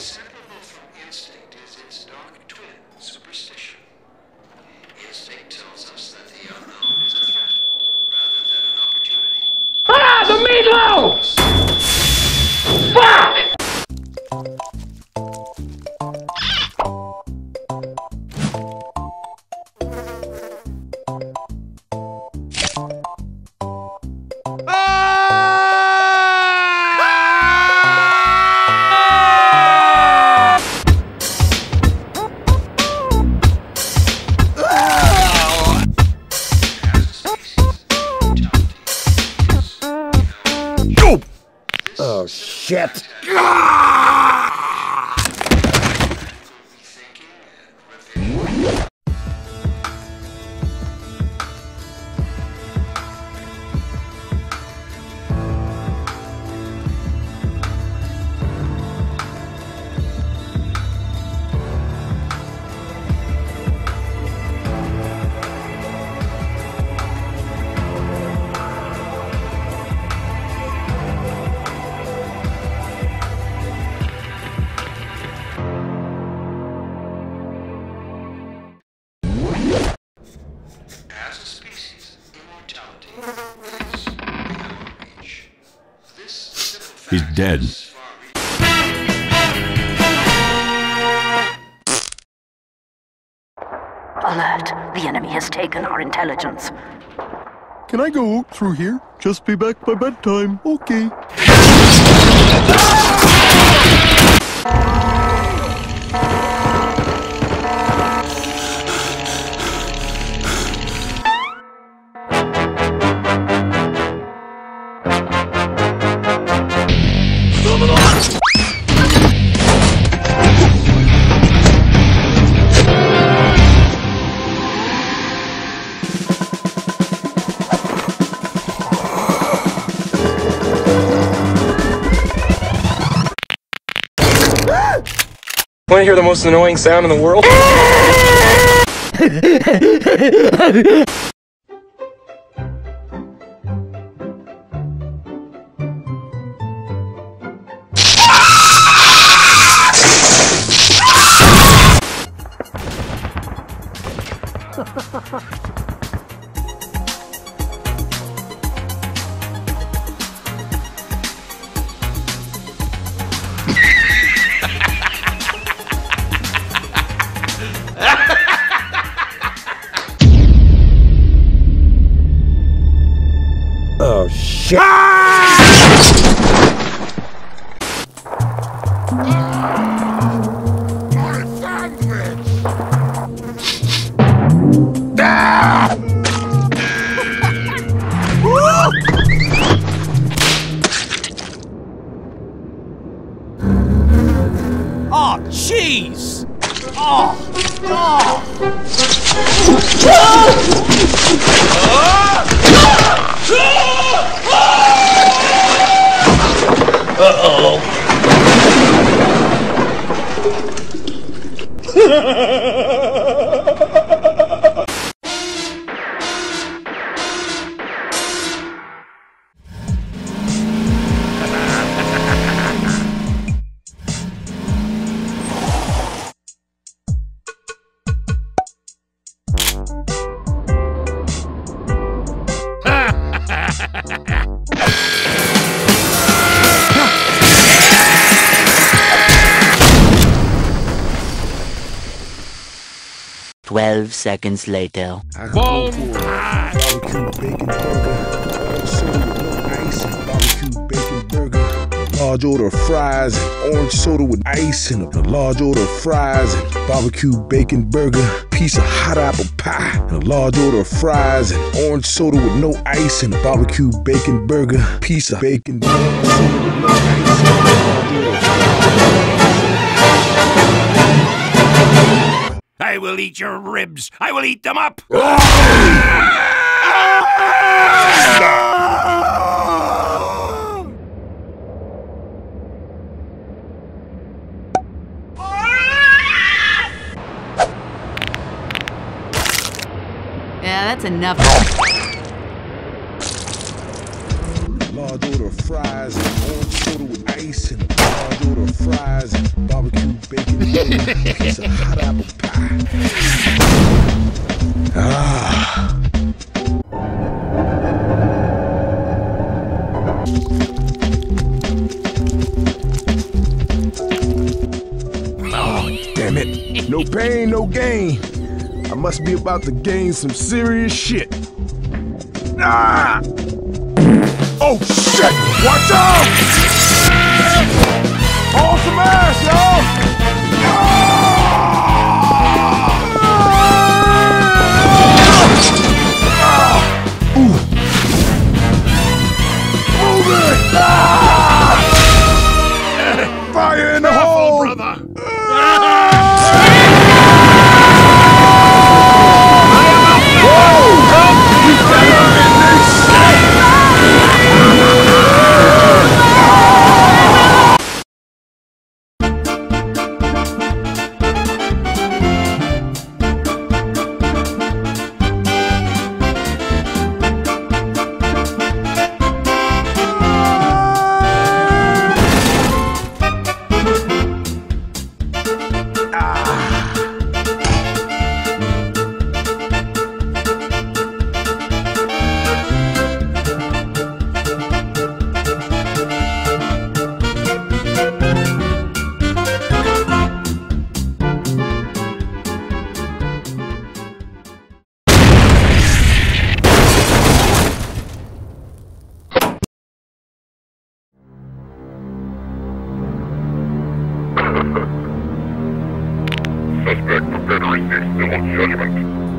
inseparable from instinct is its dark twin, superstition. Instinct tells us that the unknown is a threat rather than an opportunity. Ah, the meatloaf! Fuck! Oh, shit. He's dead. Alert. The enemy has taken our intelligence. Can I go through here? Just be back by bedtime. Okay. Want to hear the most annoying sound in the world? Oh, shit. What a sandwich! Oh, jeez! Oh! Oh! Uh-oh. Twelve seconds later. Bacon burger. Ice and barbecue bacon burger. Large order of fries and orange soda with ice and a large order of fries and barbecue bacon burger. Piece of hot apple pie and a large order of fries and orange soda with no ice and a barbecue bacon burger. Piece of bacon burger. I will eat your ribs. I will eat them up. Yeah, that's enough. large order of fries and orange soda with ice and a large order of fries and barbecue bacon and a piece of hot apple pie. Ah. Oh, damn it. No pain, no gain. I must be about to gain some serious shit. Ah! Oh shit! Watch out! On some ass, y'all! Ah! Ooh! Move it! Ah! Fire in the hole, brother! Suspect has been arrested. Still on judgment.